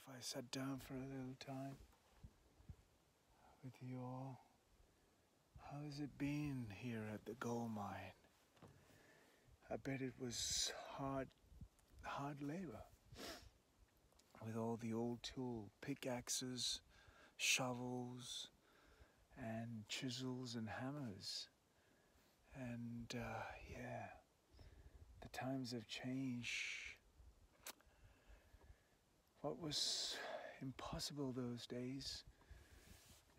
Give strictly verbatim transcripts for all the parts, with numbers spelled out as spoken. if I sat down for a little time with you all. How has it been here at the gold mine? I bet it was hard, hard labor. With all the old tool, pickaxes, shovels, and chisels and hammers. And uh, yeah, the times have changed. What was impossible those days,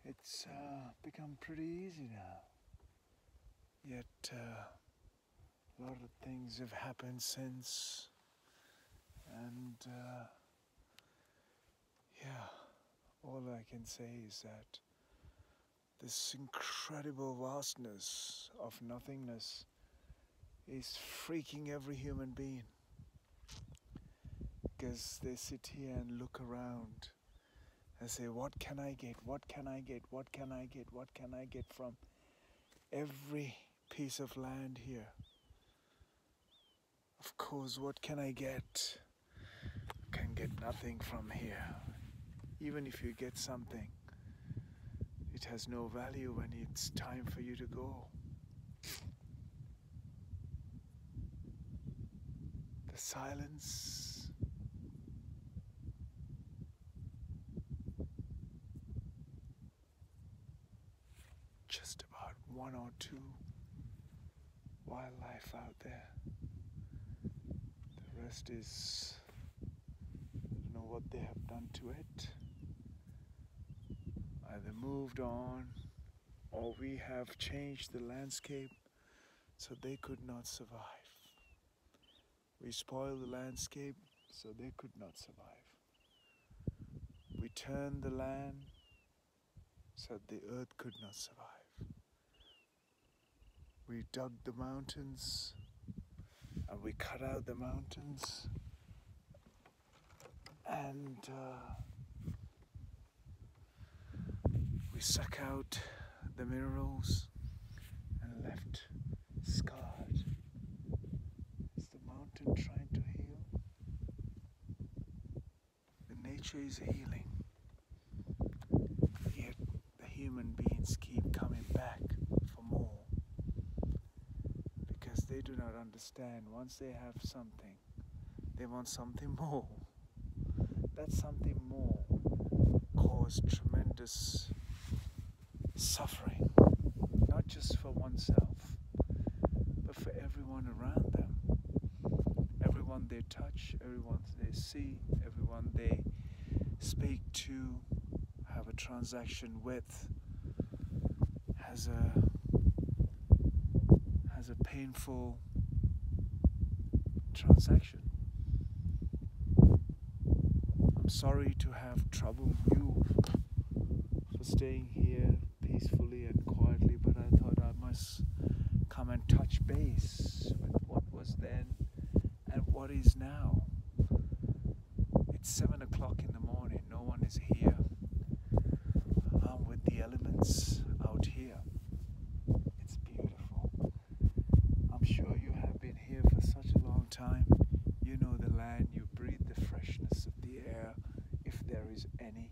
it's uh, become pretty easy now. Yet uh, a lot of things have happened since. And uh, yeah, all I can say is that this incredible vastness of nothingness is freaking every human being, because they sit here and look around and say, what can I get, what can I get, what can I get, what can I get from every piece of land here? Of course, what can I get? You can get nothing from here. Even if you get something, it has no value when it's time for you to go. The silence, just about one or two wildlife out there. The rest is, I don't know what they have done to it. Either moved on, or we have changed the landscape so they could not survive. We spoiled the landscape so they could not survive. We turned the land so the earth could not survive. We dug the mountains and we cut out the mountains, and uh, suck out the minerals and left scarred. Is the mountain trying to heal? The nature is healing, yet the human beings keep coming back for more, because they do not understand. Once they have something, they want something more. That something more caused tremendous suffering, not just for oneself, but for everyone around them. Everyone they touch, everyone they see, everyone they speak to, have a transaction with, has a, has a painful transaction. I'm sorry to have troubled you for staying here peacefully and quietly, but I thought I must come and touch base with what was then and what is now. It's seven o'clock in the morning, no one is here. I'm with the elements out here. It's beautiful. I'm sure you have been here for such a long time. You know the land, you breathe the freshness of the air, if there is any.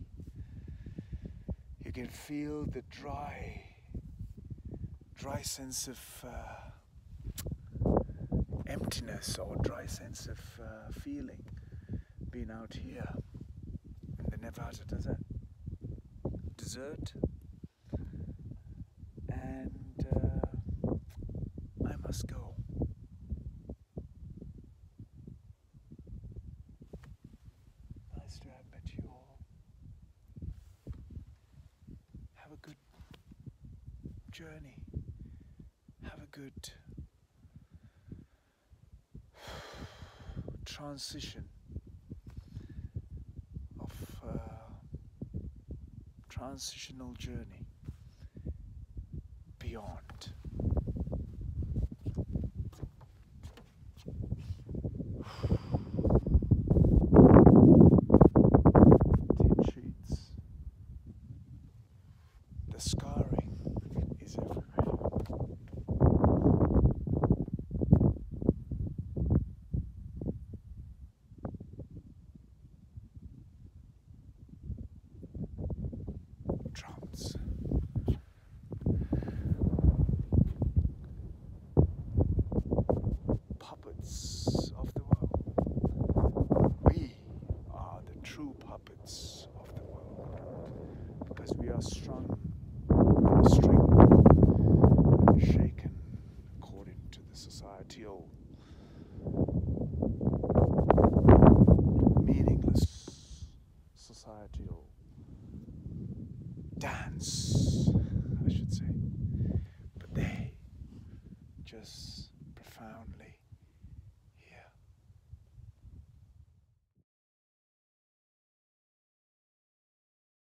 You can feel the dry, dry sense of uh, emptiness, or dry sense of uh, feeling being out here in the Nevada desert. Desert. And uh, I must go. Nice to have met you all. Have a good journey, have a good transition of uh, transitional journey beyond.